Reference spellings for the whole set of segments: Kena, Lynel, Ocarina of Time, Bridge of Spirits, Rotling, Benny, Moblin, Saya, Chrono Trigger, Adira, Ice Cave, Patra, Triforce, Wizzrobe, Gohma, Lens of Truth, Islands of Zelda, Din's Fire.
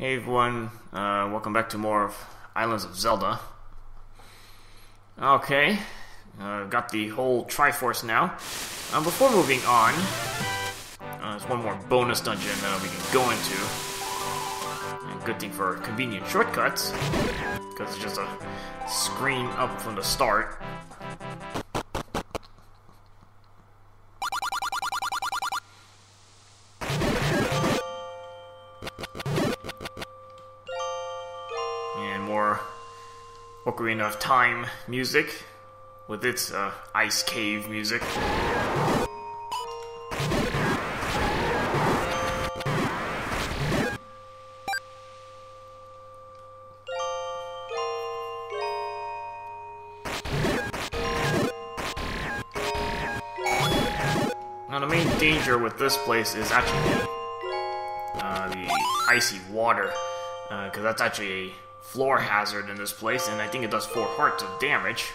Hey everyone, welcome back to more of Islands of Zelda. Okay, got the whole Triforce now. Before moving on, there's one more bonus dungeon that we can go into. And good thing for convenient shortcuts, because it's just a screen up from the start. Ocarina of Time music with its ice cave music. Now the main danger with this place is actually the icy water, because that's actually a floor hazard in this place, and I think it does 4 hearts of damage.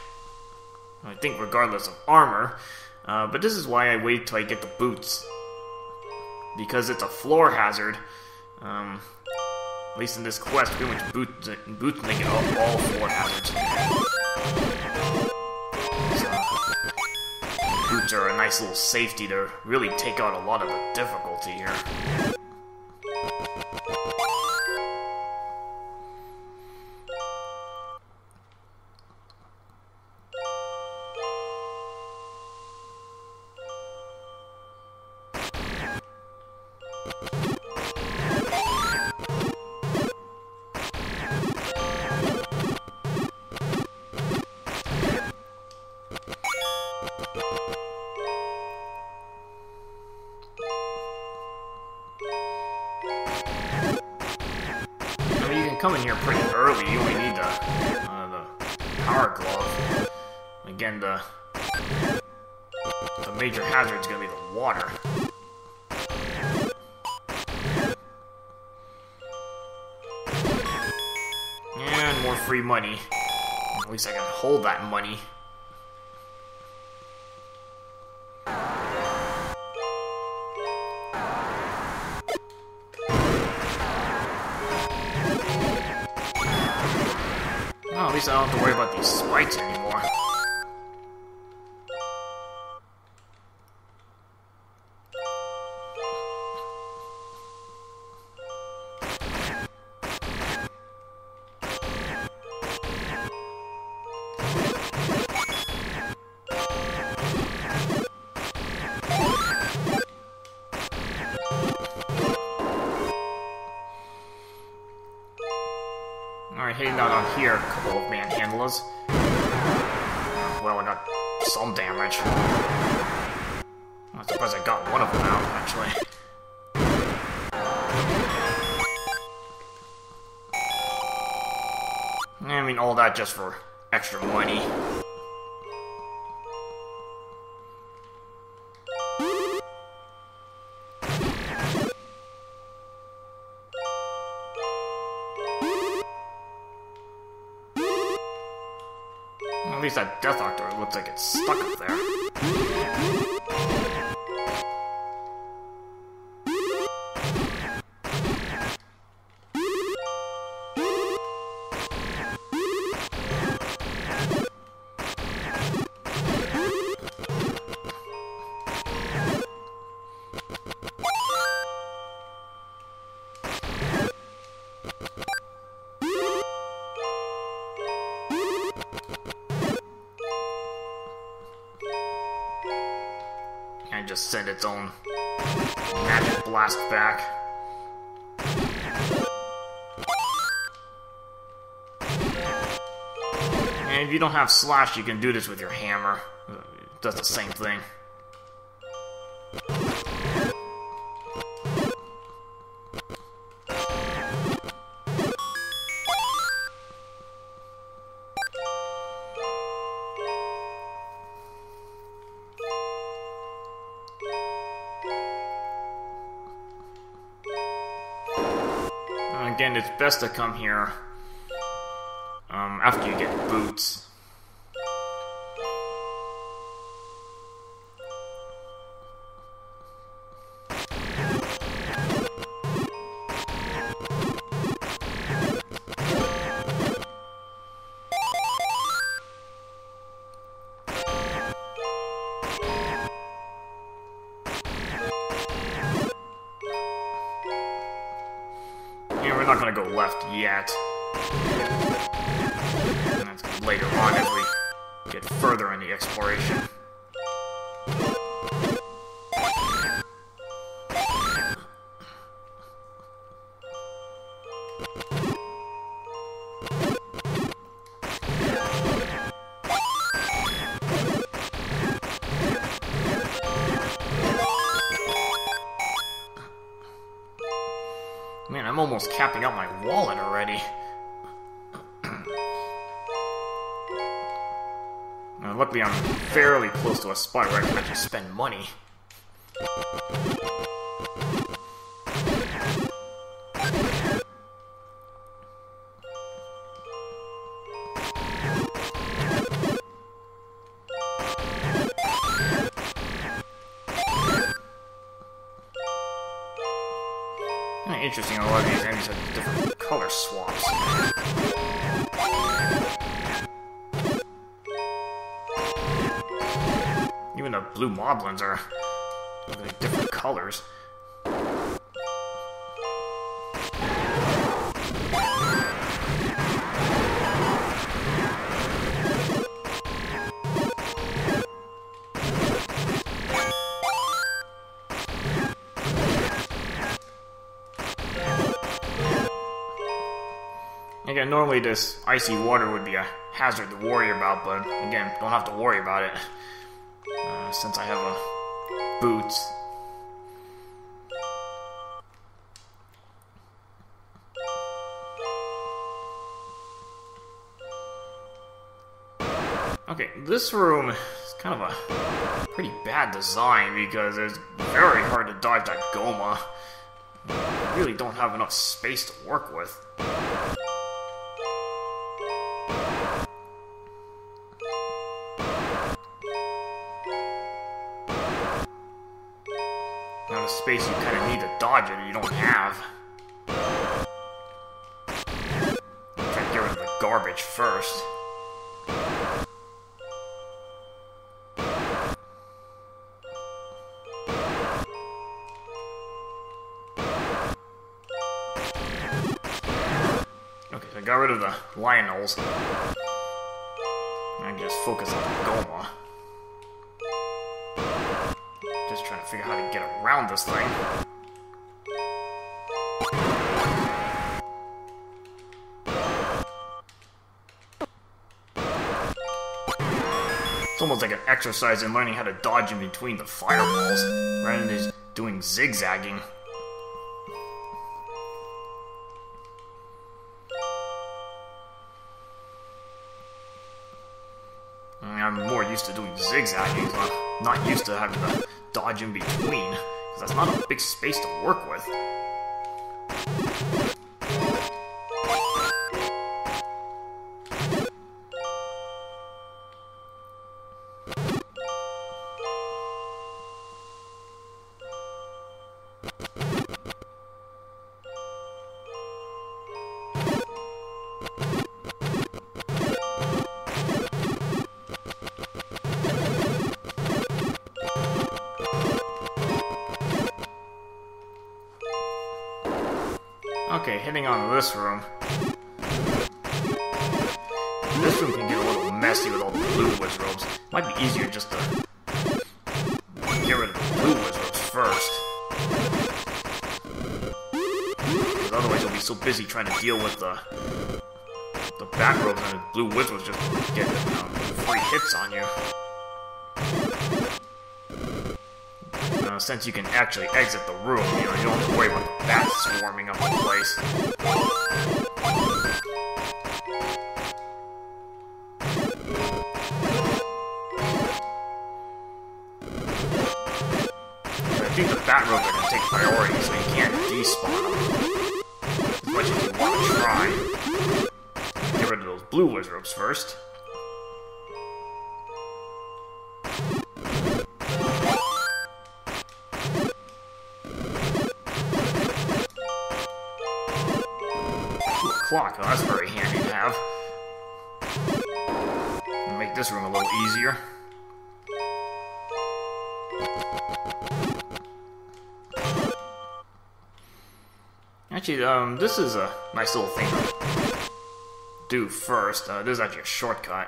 I think regardless of armor, but this is why I wait till I get the boots, because it's a floor hazard. At least in this quest, pretty much boots make it all floor hazards. So, boots are a nice little safety to really take out a lot of the difficulty here. Come in here pretty early. You only need the power glove. Again, the major hazard is gonna be the water. And more free money. At least I can hold that money. Well, at least I don't have to worry about these spikes anymore. Alright, heading out on here, a couple of manhandlers. Well, I got some damage. I'm surprised I got one of them out, actually. I mean, all that just for extra money. At least that Death Octo looks like it's stuck up there. And just send its own magic blast back. And if you don't have slash, you can do this with your hammer. It does the same thing. Again, it's best to come here after you get boots. We're not gonna go left yet. And that's later on as we get further in the exploration. Man, I'm almost capping out my wallet already. Now, luckily, I'm fairly close to a spot where I can actually spend money. Interesting, a lot of these enemies have different color swaps. Even the blue moblins are really different colors. Again, normally this icy water would be a hazard to worry about, but again, don't have to worry about it, since I have a boots. Okay, this room is kind of a pretty bad design because it's very hard to dodge that Gohma. I really don't have enough space to work with. The space you kind of need to dodge it, you don't have. Try to get rid of the garbage first. Okay, so I got rid of the Lynels. And I just focus on the Gohma. Just trying to figure out how to get around this thing. It's almost like an exercise in learning how to dodge in between the fireballs, rather than just doing zigzagging. I'm more used to doing zigzagging, so I'm not used to having to dodge in between, because that's not a big space to work with. Okay, heading on to this room. This room can get a little messy with all the blue Wizzrobes. Might be easier just to get rid of the blue Wizzrobes first. Because otherwise you'll be so busy trying to deal with the back robes and the blue Wizzrobes just get free hits on you. Since you can actually exit the room, you know, you don't have to worry about the bats swarming up the place. I think the bat robes are going to take priority, so you can't despawn them. As much as you want to try. Get rid of those blue Wizzrobes first. Clock, oh, that's very handy to have. It'll make this room a little easier. Actually, this is a nice little thing to do first. This is actually a shortcut.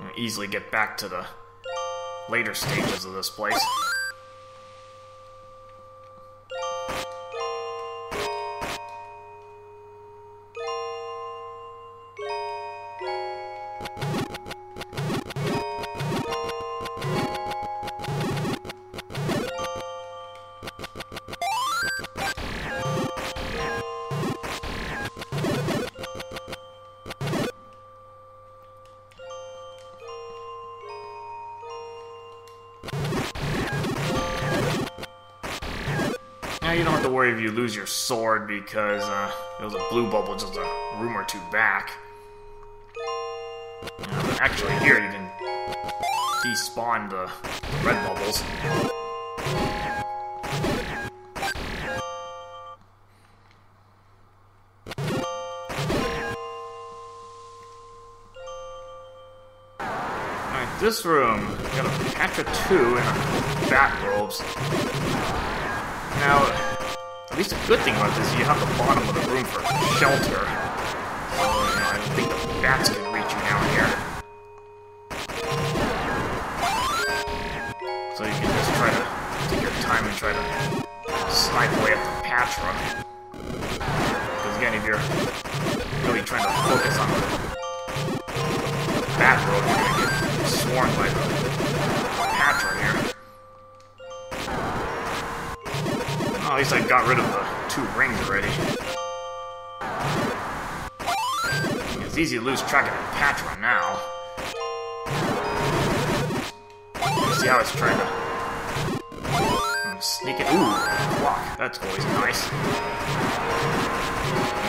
I'll easily get back to the later stages of this place. You don't have to worry if you lose your sword because it was a blue bubble just a room or two back. But actually, here you can despawn the red bubbles. Alright, this room, we got a Patra 2 and bat robes. Now, at least a good thing about this is you have the bottom of the room for shelter. So, you know, I think the bats can reach you down here. So you can just try to take your time and try to snipe away at the Patra. Because again, if you're really trying to focus on the bat road, you're going to get swarmed by the Patra here. Well, at least I got rid of the two rings already. It's easy to lose track of the Patra now. See how it's trying to sneak it. Ooh, clock. That's always nice.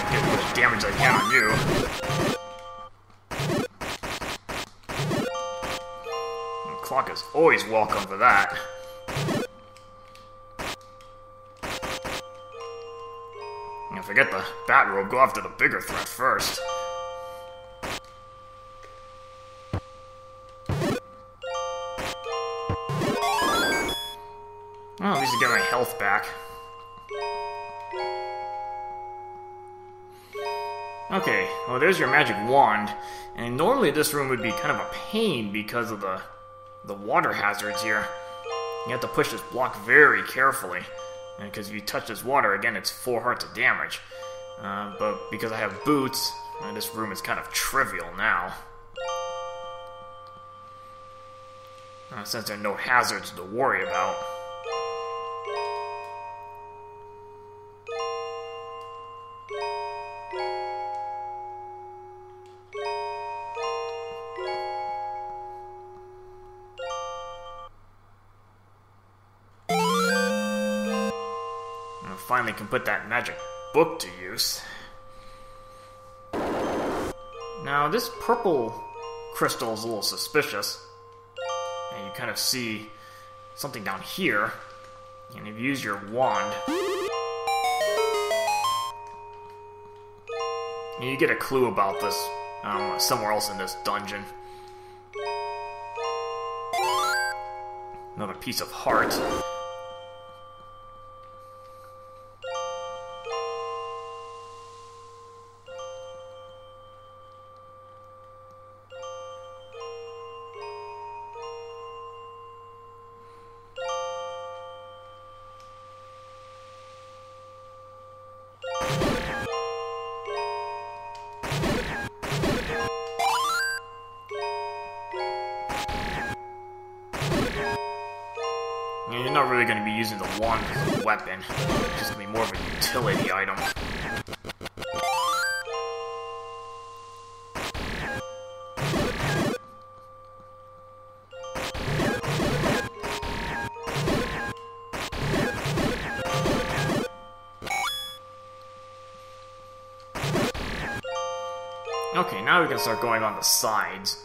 Get as much damage as I can on you. And the clock is always welcome for that. Forget the bat robe, go after the bigger threat first. Oh, at least I get my health back. Okay, well there's your magic wand. And normally this room would be kind of a pain because of the water hazards here. You have to push this block very carefully. Because if you touch this water, again, it's 4 hearts of damage. But because I have boots, this room is kind of trivial now. Since there are no hazards to worry about. Finally can put that magic book to use. Now this purple crystal is a little suspicious. And you kind of see something down here. And if you use your wand, you get a clue about this somewhere else in this dungeon. Another piece of heart. You're not really going to be using the wand as a weapon. It's just going to be more of a utility item. Okay, now we can start going on the sides.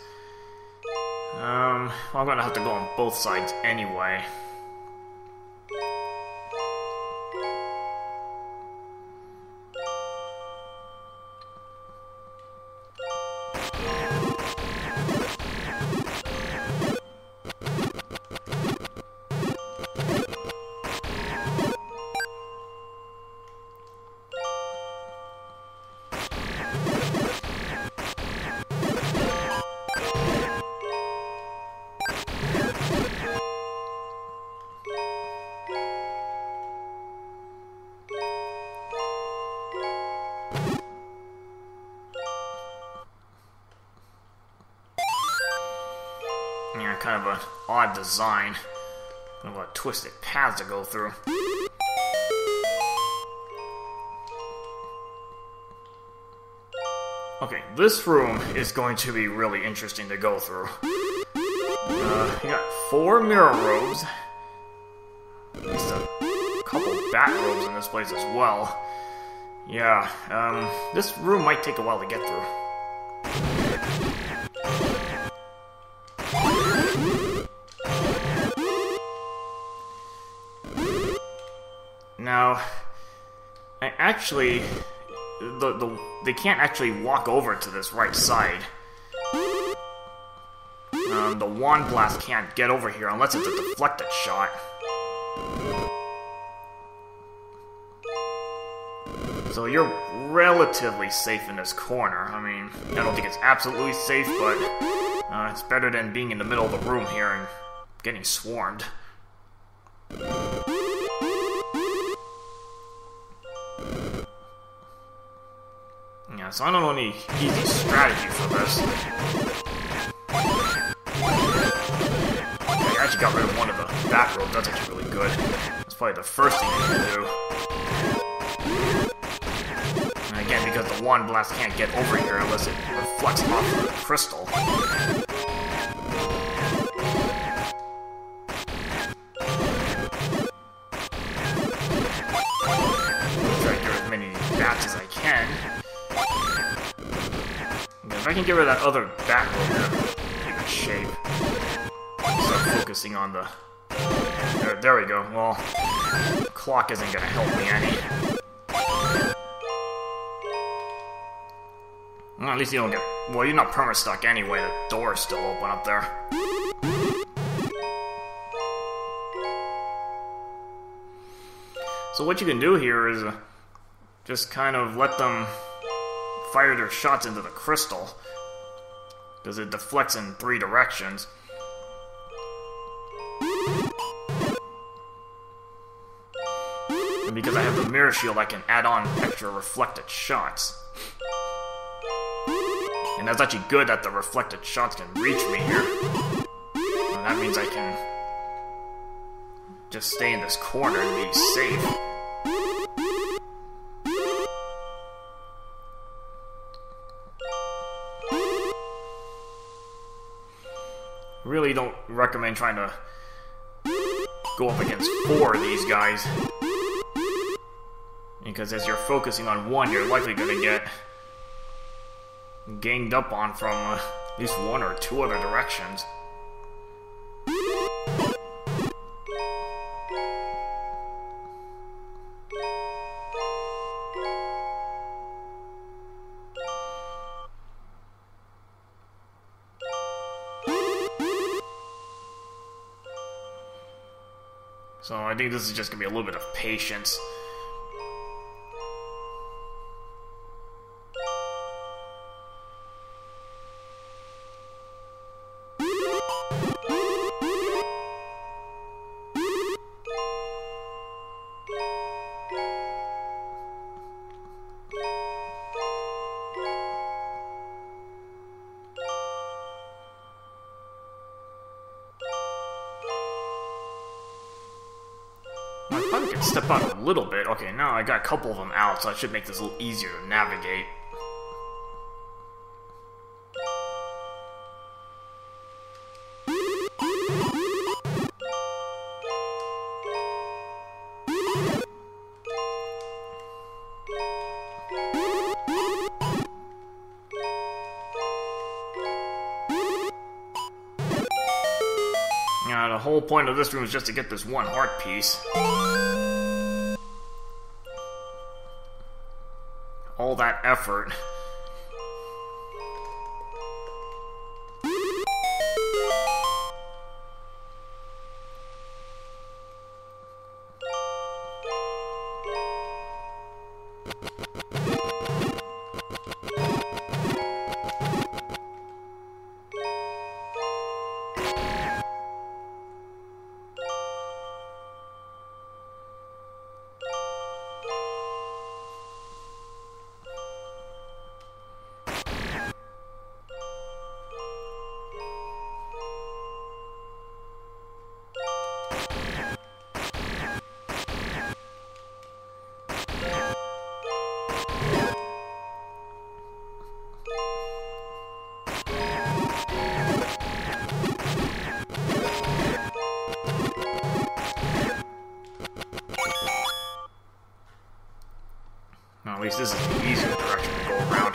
Well, I'm going to have to go on both sides anyway. an odd design. And what twisted paths to go through. Okay, this room is going to be really interesting to go through. You got 4 mirror robes. There's a couple bat robes in this place as well. Yeah, this room might take a while to get through. Now, I actually... They can't actually walk over to this right side. The wand blast can't get over here unless it's a deflected shot. So you're relatively safe in this corner. I mean, I don't think it's absolutely safe, but it's better than being in the middle of the room here and getting swarmed. Yeah, so I don't know any easy strategy for this. I actually got rid of one of the back row, that's actually really good. That's probably the first thing you can do. And again, because the wand blast can't get over here unless it reflects off of the crystal. I'll try to get as many bats as I can. If I can get rid of that other bat over there, in shape. Start focusing on the... There we go. Well, the clock isn't gonna help me any. Well, at least you don't get... Well, you're not perma-stuck anyway. The door's still open up there. So what you can do here is just kind of let them... fire their shots into the crystal, because it deflects in 3 directions. And because I have the mirror shield, I can add on extra reflected shots. And that's actually good that the reflected shots can reach me here. And that means I can just stay in this corner and be safe. Really don't recommend trying to go up against 4 of these guys, because as you're focusing on one, you're likely going to get ganged up on from at least 1 or 2 other directions. So I think this is just going to be a little bit of patience. Step out a little bit. Okay, now I got a couple of them out, so I should make this a little easier to navigate. Now, the whole point of this room is just to get this one heart piece. All that effort. least this is the easier direction to go around.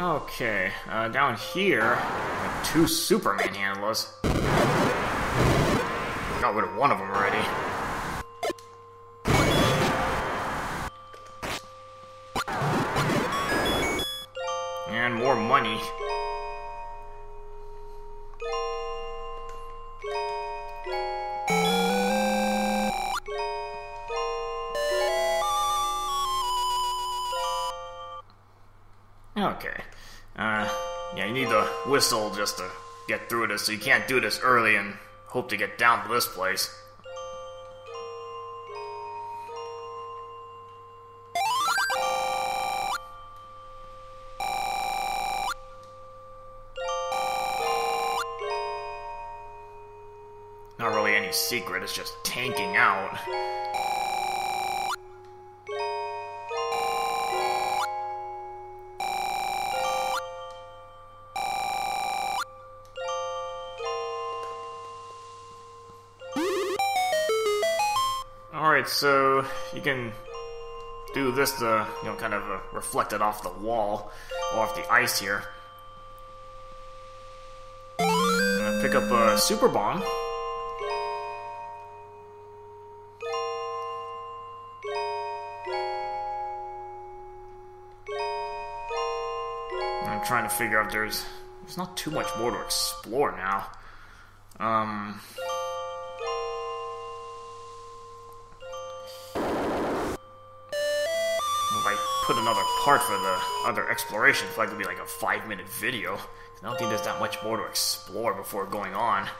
Okay, down here, two Superman handlers. Got rid of one of them already. And more money. Okay. Yeah, you need the whistle just to get through this, so you can't do this early and hope to get down to this place. Not really any secret, it's just tanking out. So you can do this to, you know, kind of reflect it off the wall, or off the ice here. I'm gonna pick up a super bomb. I'm trying to figure out if there's not too much more to explore now. Put another part for the other exploration. It's likely to be like a 5-minute video. I don't think there's that much more to explore before going on.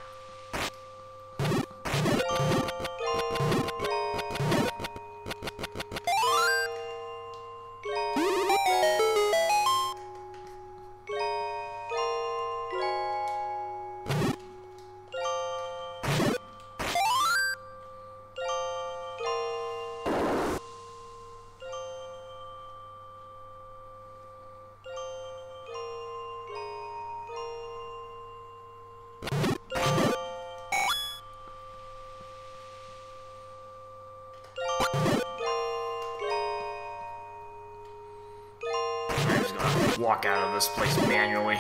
Walk out of this place manually.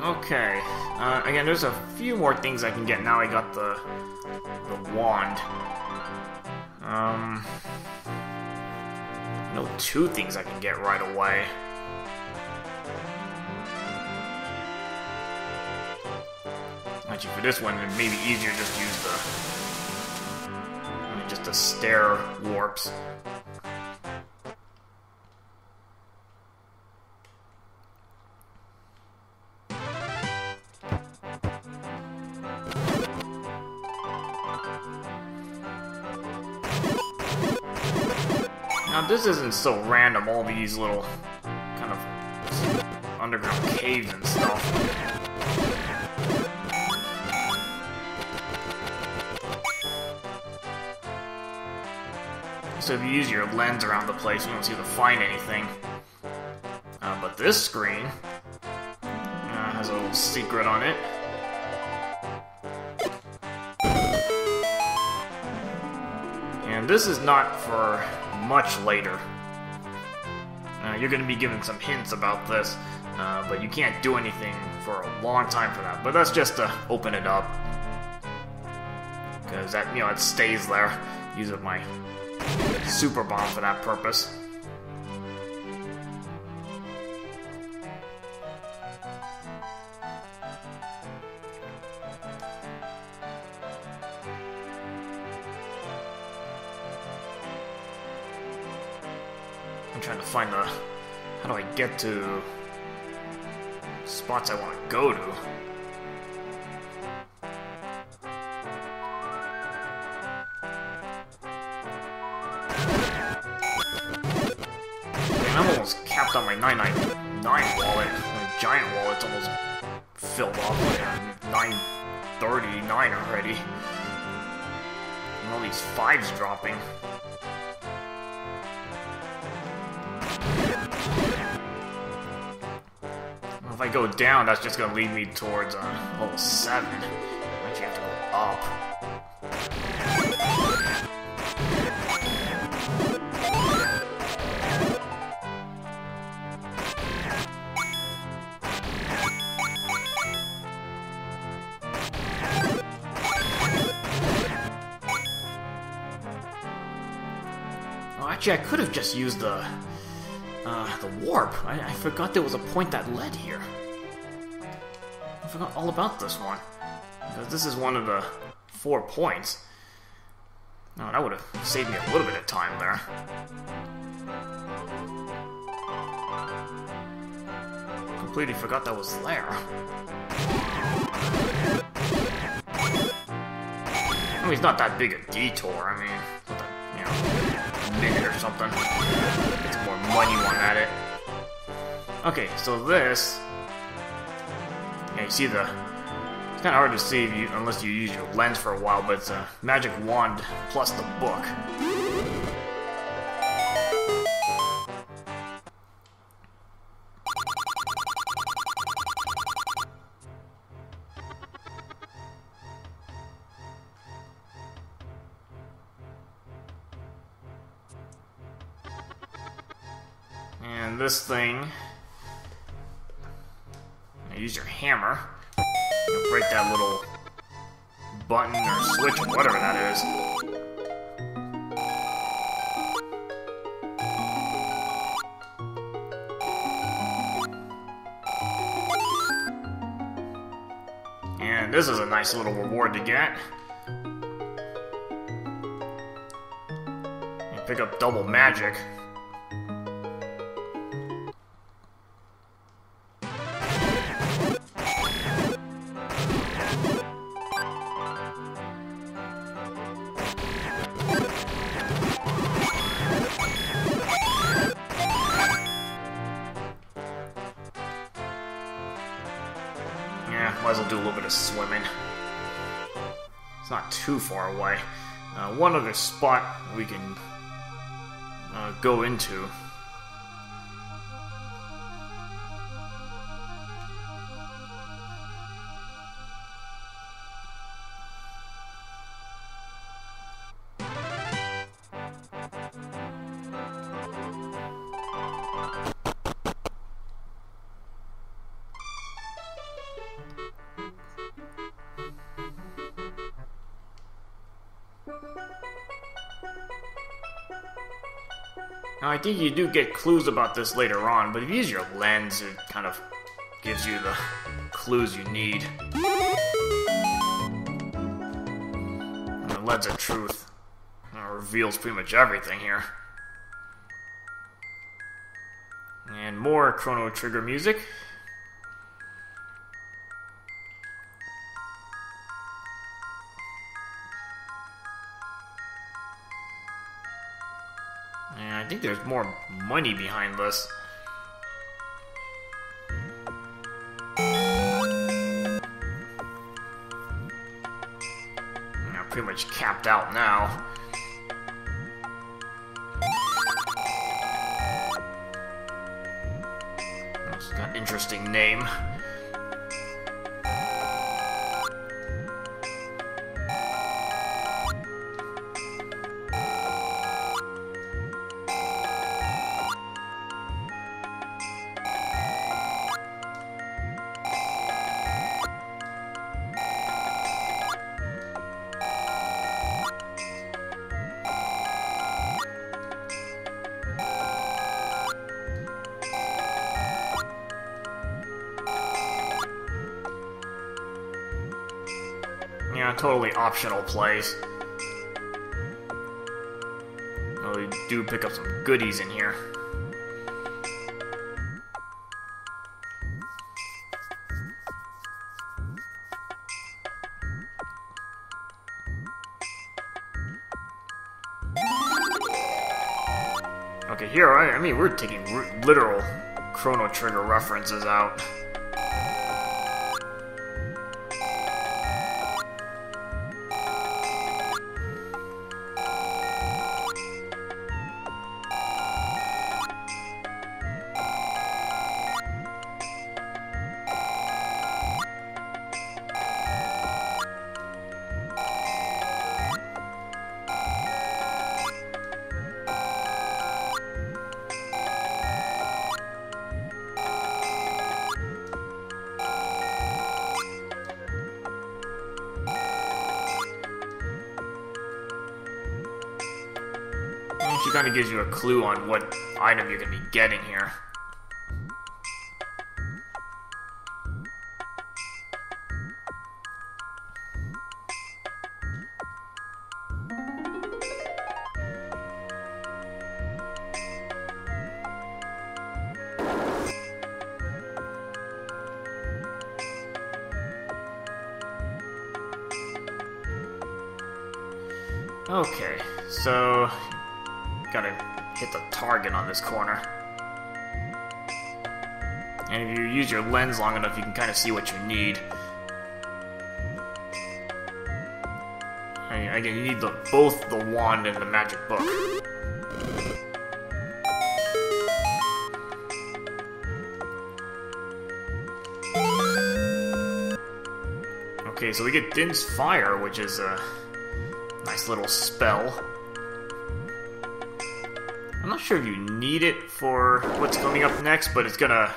Okay. Again, there's a few more things I can get now I got the wand. I know two things I can get right away. Actually, for this one, it may be easier just to use the stair warps. Now, this isn't so random, all these little kind of underground caves and stuff. So if you use your lens around the place, you don't seem to find anything. But this screen has a little secret on it. And this is not for much later. You're going to be given some hints about this, but you can't do anything for a long time for that. But that's just to open it up, because that, you know, it stays there. Using my super bomb for that purpose. I'm trying to find the... How do I get to... spots I want to go to? Damn, I'm almost capped on my 999 wallet. My giant wallet's almost filled up. I'm 939 already. And all these fives dropping. If I go down, that's just gonna lead me towards level 7. I have to go up. Oh, actually, I could have just used the warp. I forgot there was a point that led here. I forgot all about this one. Because this is one of the 4 points. No, that would have saved me a little bit of time there. Completely forgot that was there. I mean, it's not that big a detour. I mean, it's not that, you know, minute or something. Money one at it. Okay, so this. Yeah, you see the. It's kind of hard to see if you, unless you use your lens for a while, but it's a magic wand plus the book. And this thing, you use your hammer, you break that little button or switch or whatever that is. And this is a nice little reward to get. You pick up double magic. Might as well do a little bit of swimming. It's not too far away. One other spot we can go into. Now, I think you do get clues about this later on, but if you use your lens, it kind of gives you the clues you need. And the Lens of Truth reveals pretty much everything here. And more Chrono Trigger music. And I think there's more money behind this. I'm pretty much capped out now. It's got an interesting name. Yeah, totally optional place. Well, we do pick up some goodies in here. Okay, here I mean, we're taking literal Chrono Trigger references out. She kind of gives you a clue on what item you're going to be getting here. Okay, so... gotta hit the target on this corner. And if you use your lens long enough, you can kind of see what you need. And again, you need both the wand and the magic book. Okay, so we get Din's Fire, which is a nice little spell. I'm not sure if you need it for what's coming up next, but it's gonna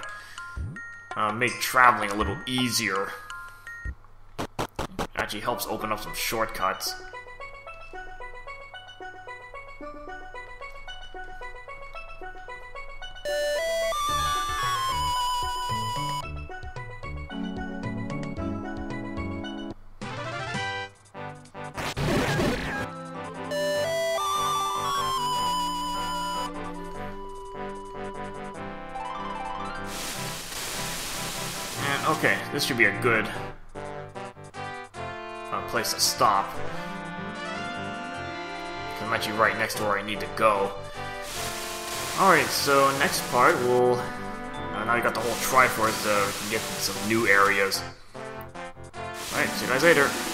make traveling a little easier. It actually helps open up some shortcuts. Okay, this should be a good place to stop. Because I'm actually right next to where I need to go. Alright, so next part we'll... now we got the whole Triforce, we can get some new areas. Alright, see you guys later.